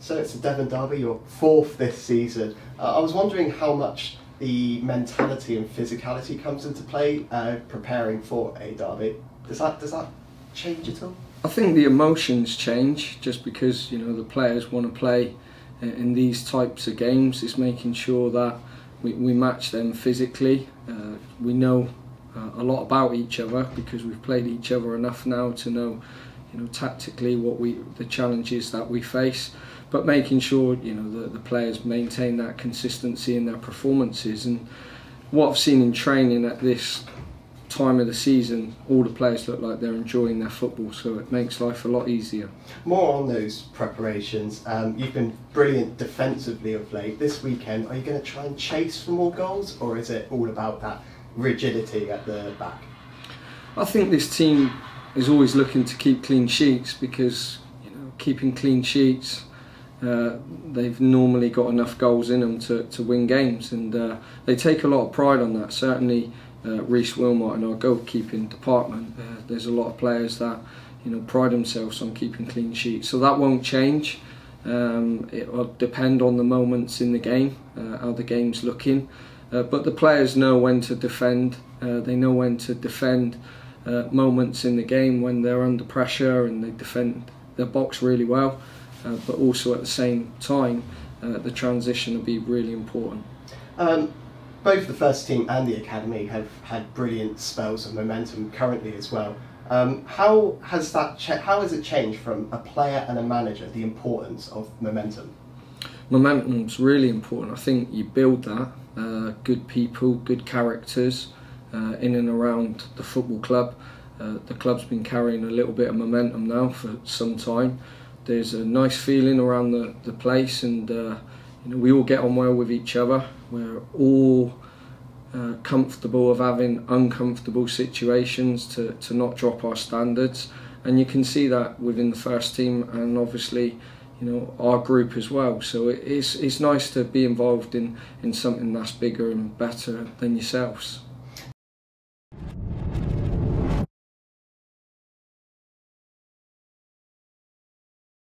So it's the Devon derby, your fourth this season. I was wondering how much the mentality and physicality comes into play preparing for a derby. Does that change at all? I think the emotions change just because, you know, the players want to play in these types of games. It's making sure that we match them physically. We know a lot about each other because we've played each other enough now to know, you know, tactically what the challenges that we face, but making sure, you know, that the players maintain that consistency in their performances. And what I've seen in training at this time of the season, all the players look like they're enjoying their football, so it makes life a lot easier. More on those preparations, you've been brilliant defensively of late. This weekend, are you going to try and chase for more goals, or is it all about that rigidity at the back? I think this team is always looking to keep clean sheets because, you know, keeping clean sheets, they've normally got enough goals in them to win games, and they take a lot of pride on that. Certainly Reece Wilmott in our goalkeeping department, there's a lot of players that, you know, pride themselves on keeping clean sheets, so that won't change. It will depend on the moments in the game, how the game's looking, but the players know when to defend. They know when to defend moments in the game when they're under pressure, and they defend their box really well, but also at the same time the transition will be really important. Both the first team and the academy have had brilliant spells of momentum currently as well. How has it changed from a player and a manager, the importance of momentum? Momentum's really important. I think you build that, good people, good characters, in and around the football club. The club's been carrying a little bit of momentum now for some time. There's a nice feeling around the place, and you know, we all get on well with each other. We're all comfortable of having uncomfortable situations to not drop our standards, and you can see that within the first team and obviously, you know, our group as well. So it's nice to be involved in something that's bigger and better than yourselves.